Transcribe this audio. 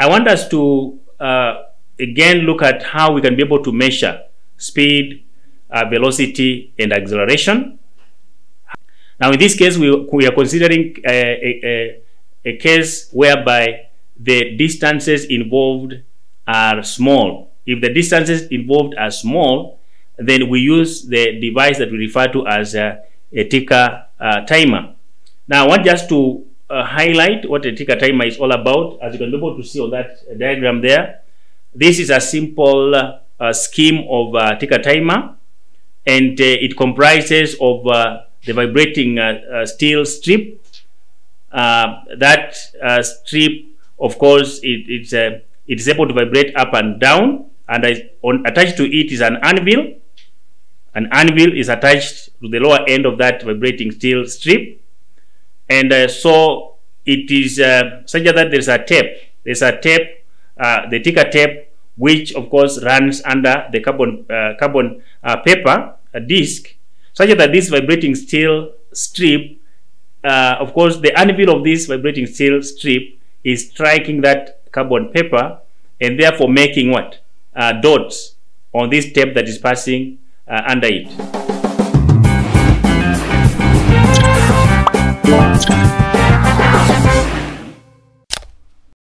I want us to again look at how we can be able to measure speed, velocity, and acceleration. Now in this case, we are considering a case whereby the distances involved are small. If the distances involved are small, then we use the device that we refer to as a ticker timer. Now I want just to highlight what a ticker timer is all about. As you can be able to see on that diagram there, this is a simple scheme of ticker timer, and it comprises of the vibrating steel strip. That strip, of course, it is able to vibrate up and down, and attached to it is an anvil. An anvil is attached to the lower end of that vibrating steel strip, and so it is such that there's a tape. There's a tape, the ticker tape, which of course runs under the carbon paper, a disc, such that this vibrating steel strip, of course, the anvil of this vibrating steel strip is striking that carbon paper, and therefore making what? Dots on this tape that is passing under it.